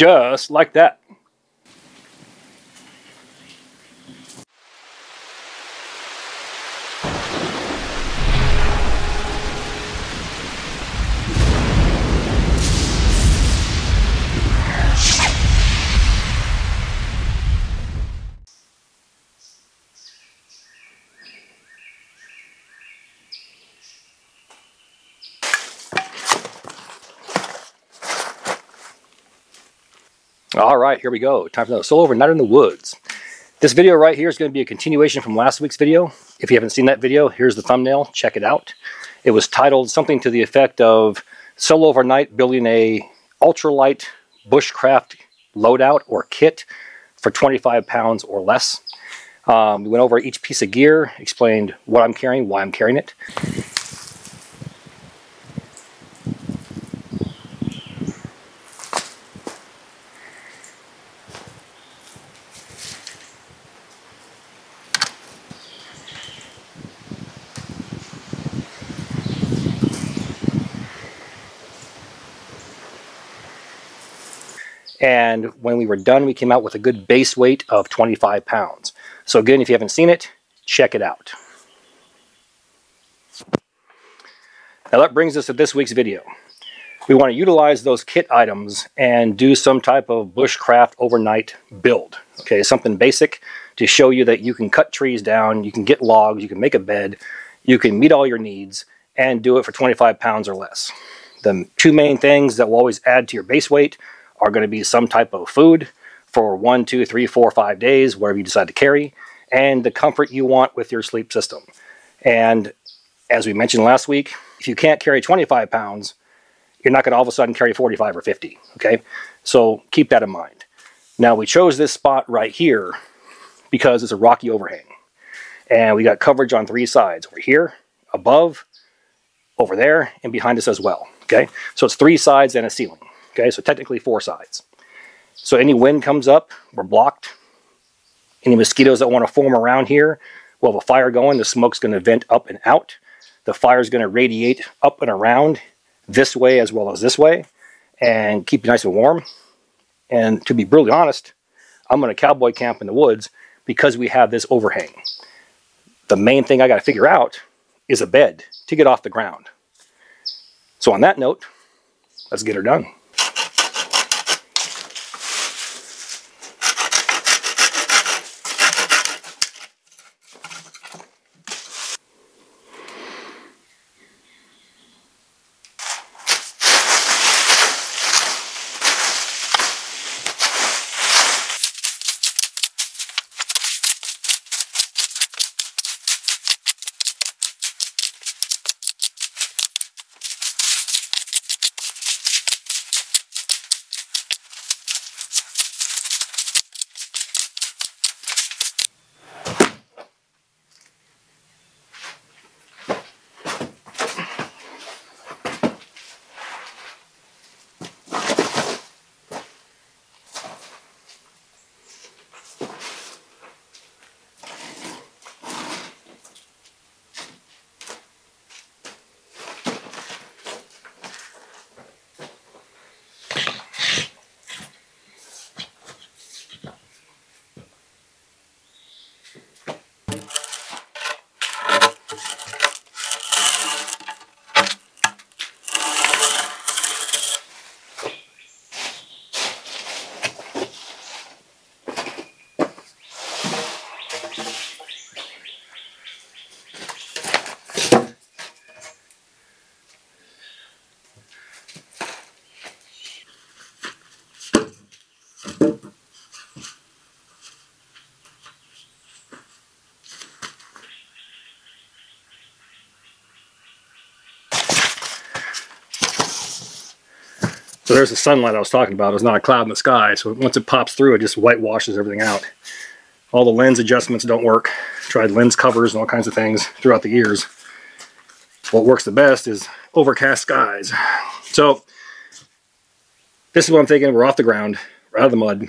just like that. All right, here we go. Time for another solo overnight in the woods. This video right here is going to be a continuation from last week's video. If you haven't seen that video, here's the thumbnail. Check it out. It was titled something to the effect of solo overnight building a ultralight bushcraft loadout or kit for 25 pounds or less. We went over each piece of gear, explained what I'm carrying, why I'm carrying it. And when we were done, we came out with a good base weight of 25 pounds. So again, if you haven't seen it, check it out. Now that brings us to this week's video. We want to utilize those kit items and do some type of bushcraft overnight build. Okay, something basic to show you that you can cut trees down, you can get logs, you can make a bed, you can meet all your needs, and do it for 25 pounds or less. The two main things that will always add to your base weight are going to be some type of food for 1, 2, 3, 4, 5 days, whatever you decide to carry, and the comfort you want with your sleep system. And as we mentioned last week, if you can't carry 25 pounds, you're not going to all of a sudden carry 45 or 50, okay? So keep that in mind. Now we chose this spot right here because it's a rocky overhang. And we got coverage on three sides, over here, above, over there, and behind us as well, okay? So it's three sides and a ceiling. Okay, so technically four sides. So any wind comes up, we're blocked. Any mosquitoes that want to form around here, we'll have a fire going. The smoke's going to vent up and out. The fire's going to radiate up and around this way as well as this way and keep you nice and warm. And to be brutally honest, I'm going to cowboy camp in the woods because we have this overhang. The main thing I got to figure out is a bed to get off the ground. So on that note, let's get her done. So there's the sunlight I was talking about. There's not a cloud in the sky, so once it pops through, it just whitewashes everything out. All the lens adjustments don't work. Tried lens covers and all kinds of things throughout the years. What works the best is overcast skies. So this is what I'm thinking. We're off the ground, we're out of the mud.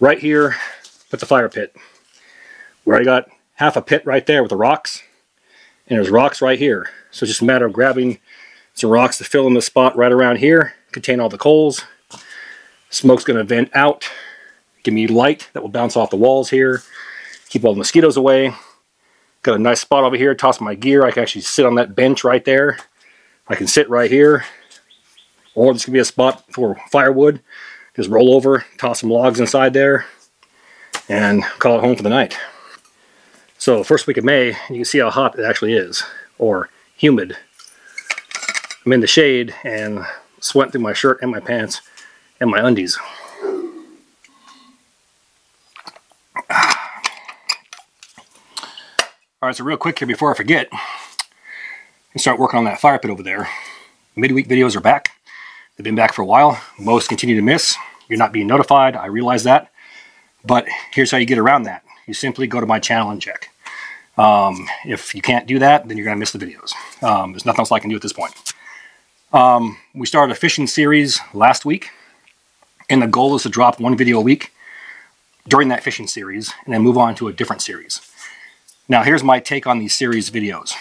Right here, put the fire pit. We already got half a pit right there with the rocks, and there's rocks right here. So it's just a matter of grabbing some rocks to fill in the spot right around here, contain all the coals. Smoke's going to vent out, give me light that will bounce off the walls here, keep all the mosquitoes away. Got a nice spot over here, toss my gear. I can actually sit on that bench right there. I can sit right here, or there's going to be a spot for firewood. Just roll over, toss some logs inside there, and call it home for the night. So first week of May, you can see how hot it actually is, or humid. I'm in the shade and sweat through my shirt and my pants and my undies. All right, so real quick here before I forget, and start working on that fire pit over there. Midweek videos are back. They've been back for a while. Most continue to miss. You're not being notified, I realize that. But here's how you get around that. You simply go to my channel and check. If you can't do that, then you're going to miss the videos. There's nothing else I can do at this point. We started a fishing series last week, and the goal is to drop one video a week during that fishing series, and then move on to a different series. Now here's my take on these series videos.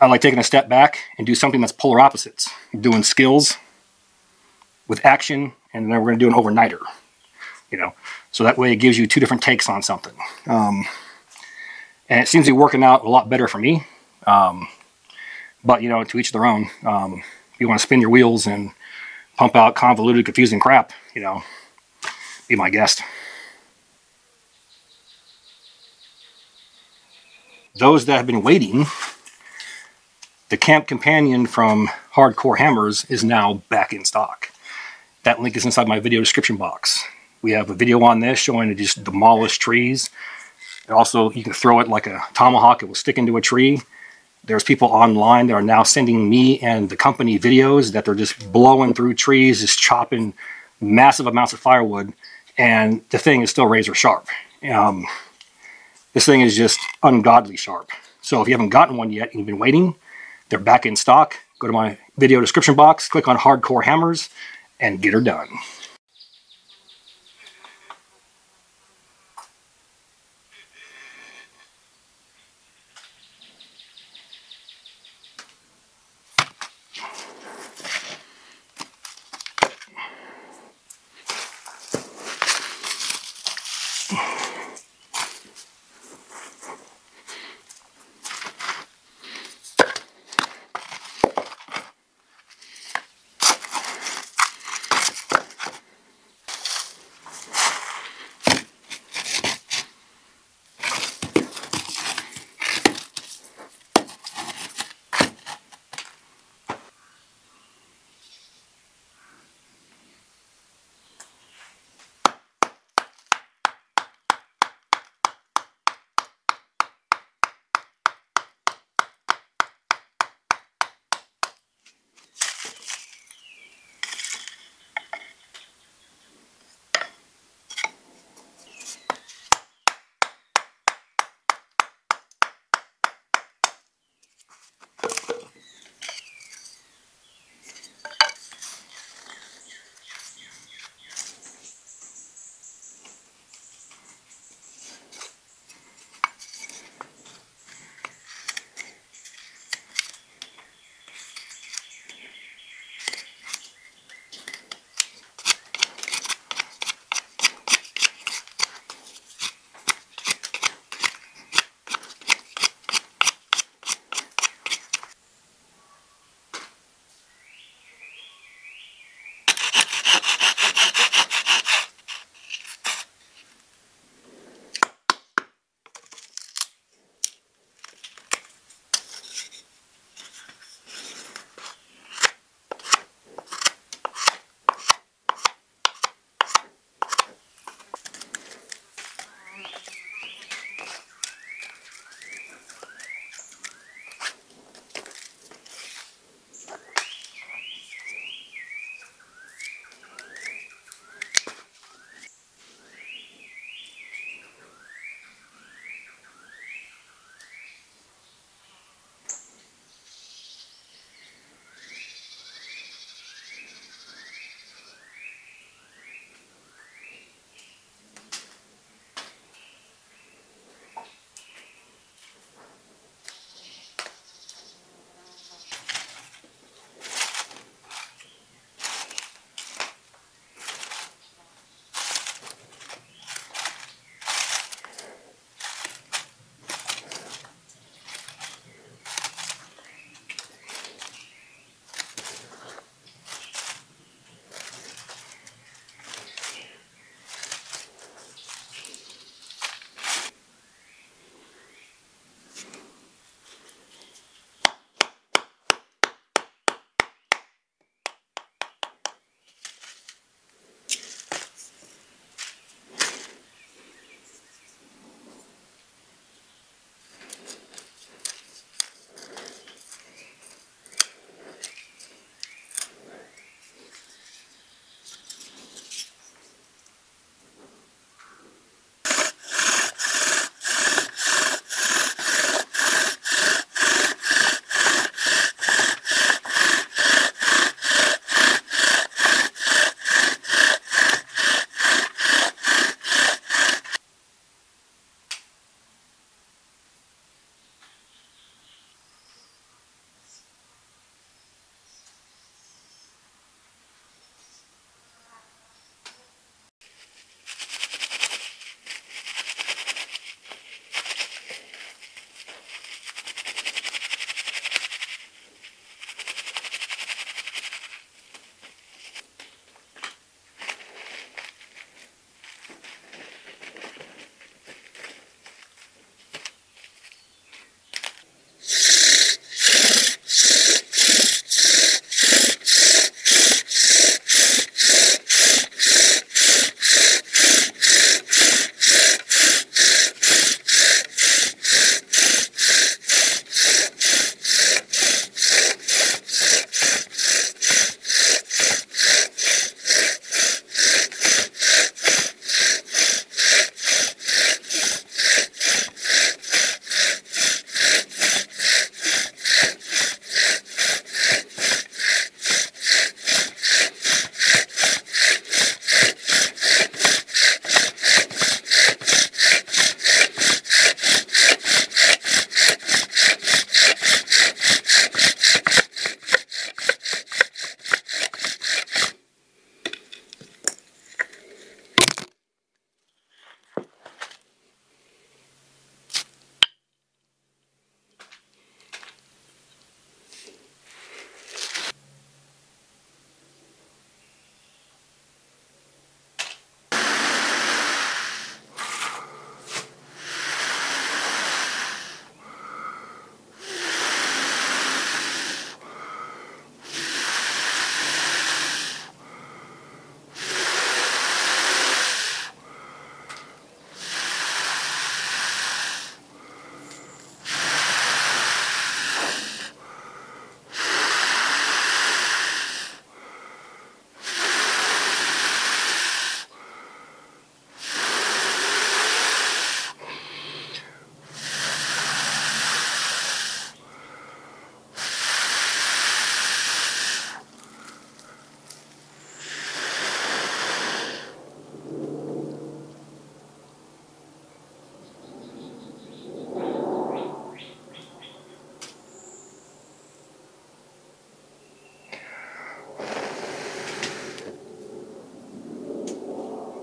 I like taking a step back and do something that's polar opposites. I'm doing skills with action, and then we're going to do an overnighter. You know, so that way it gives you two different takes on something. And it seems to be working out a lot better for me. But, you know, to each their own. If you want to spin your wheels and pump out convoluted, confusing crap, you know, be my guest. Those that have been waiting, the Camp Companion from Hardcore Hammers is now back in stock. That link is inside my video description box. We have a video on this showing to just demolish trees. And also, you can throw it like a tomahawk. It will stick into a tree. There's people online that are now sending me and the company videos that they're just blowing through trees, just chopping massive amounts of firewood. And the thing is still razor sharp. This thing is just ungodly sharp. So if you haven't gotten one yet and you've been waiting, they're back in stock. Go to my video description box, click on Hardcore Hammers, and get her done.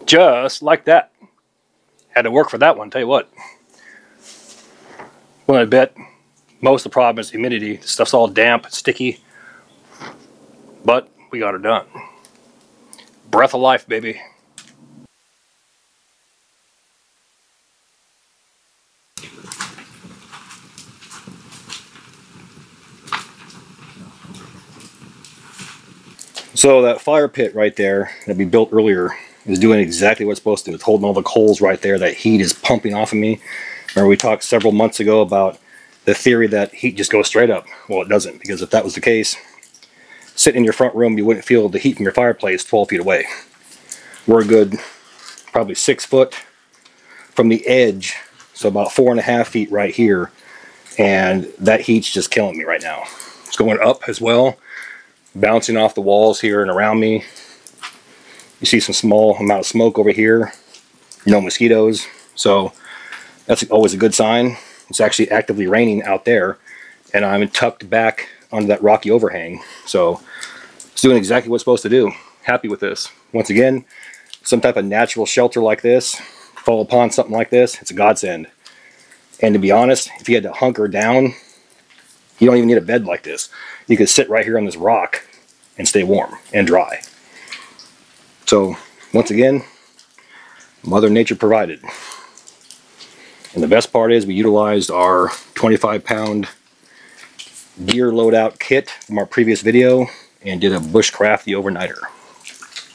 just like that. Had to work for that one, tell you what. Well, I bet most of the problem is humidity. The stuff's all damp and sticky, but we got it done. Breath of life, baby. So that fire pit right there that we built earlier is doing exactly what it's supposed to. It's holding all the coals right there. That heat is pumping off of me. Remember we talked several months ago about the theory that heat just goes straight up. Well, it doesn't, because if that was the case, sitting in your front room, you wouldn't feel the heat from your fireplace 12 feet away. We're a good probably 6 foot from the edge, so about 4.5 feet right here, and that heat's just killing me right now. It's going up as well, bouncing off the walls here and around me. You see some small amount of smoke over here, no mosquitoes, so that's always a good sign. It's actually actively raining out there, and I'm tucked back onto that rocky overhang, so it's doing exactly what it's supposed to do. Happy with this. Once again, some type of natural shelter like this, fall upon something like this, it's a godsend. And to be honest, if you had to hunker down, you don't even need a bed like this. You could sit right here on this rock and stay warm and dry. So once again, Mother Nature provided. And the best part is we utilized our 25-pound gear loadout kit from our previous video and did a bushcraft the overnighter.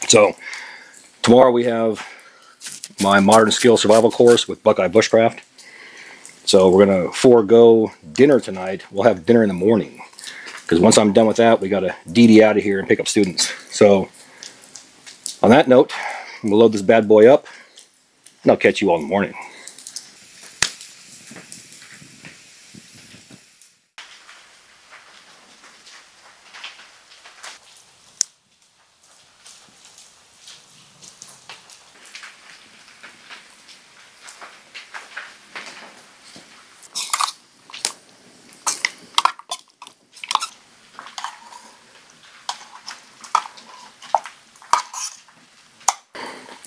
So tomorrow we have my Modern Skill Survival course with Buckeye Bushcraft. So we're going to forego dinner tonight. We'll have dinner in the morning, because once I'm done with that, we got to DD out of here and pick up students. So on that note, I'm going to load this bad boy up, and I'll catch you all in the morning.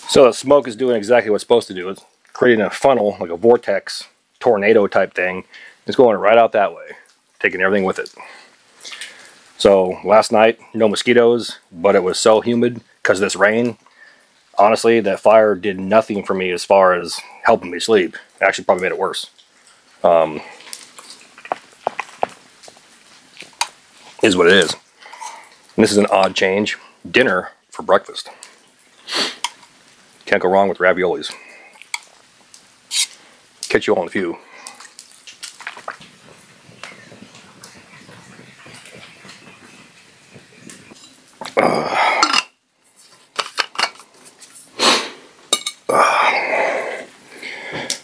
So the smoke is doing exactly what it's supposed to do. It's creating a funnel, like a vortex, tornado type thing. It's going right out that way, taking everything with it. So last night, no mosquitoes, but it was so humid because of this rain. Honestly, that fire did nothing for me as far as helping me sleep. It actually probably made it worse. Is what it is. And this is an odd change. Dinner for breakfast. Can't go wrong with raviolis. Catch you all in a few.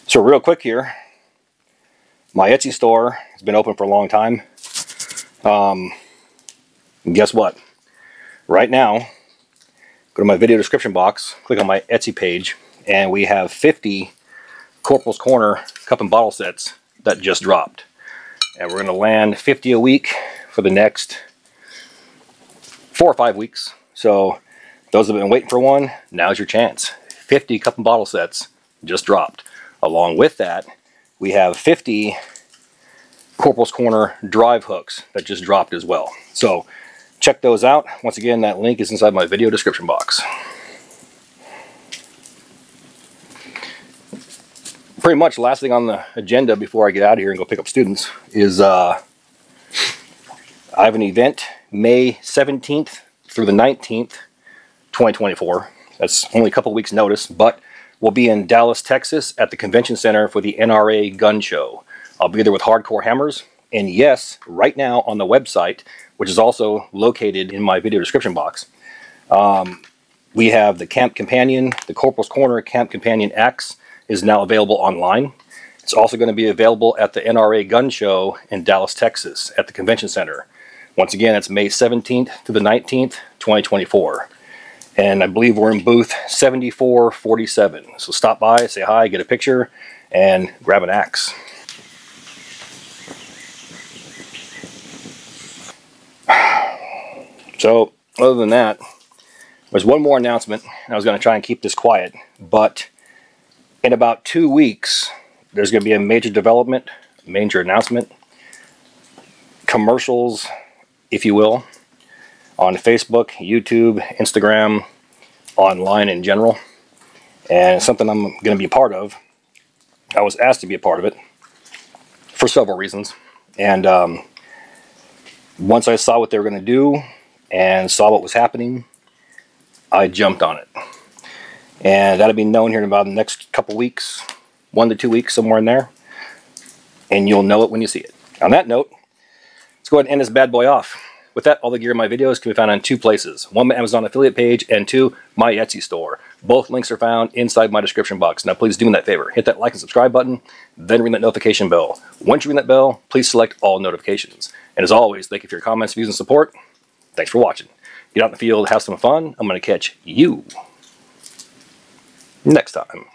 So real quick here, my Etsy store has been open for a long time. And guess what? Right now, go to my video description box, click on my Etsy page, and we have 50 Corporal's Corner cup and bottle sets that just dropped. And we're going to land 50 a week for the next 4 or 5 weeks. So those that have been waiting for one, now's your chance. 50 cup and bottle sets just dropped. Along with that, we have 50 Corporal's Corner drive hooks that just dropped as well. So check those out. Once again, that link is inside my video description box. Pretty much last thing on the agenda before I get out of here and go pick up students is I have an event May 17th through the 19th, 2024. That's only a couple weeks notice, but we'll be in Dallas, Texas at the convention center for the NRA gun show. I'll be there with Hardcore Hammers. And yes, right now on the website, which is also located in my video description box, we have the Camp Companion, the Corporal's Corner Camp Companion Axe is now available online. It's also going to be available at the NRA gun show in Dallas, Texas at the convention center. Once again, it's May 17th to the 19th, 2024. And I believe we're in booth 7447. So stop by, say hi, get a picture, and grab an axe. So other than that, There's one more announcement, and I was going to try and keep this quiet, but in about 2 weeks, there's going to be a major development, major announcement, commercials, if you will, on Facebook, YouTube, Instagram, online in general, and it's something I'm going to be a part of. I was asked to be a part of it for several reasons, and once I saw what they were going to do and saw what was happening, I jumped on it, and that'll be known here in about the next couple weeks, 1 to 2 weeks, somewhere in there, and you'll know it when you see it. On that note, let's go ahead and end this bad boy off. With that, all the gear in my videos can be found on 2 places. 1, my Amazon affiliate page, and 2, my Etsy store. Both links are found inside my description box. Now please do me that favor. Hit that like and subscribe button, then ring that notification bell. Once you ring that bell, please select all notifications. And as always, thank you for your comments, views, and support. Thanks for watching. Get out in the field, have some fun. I'm going to catch you next time.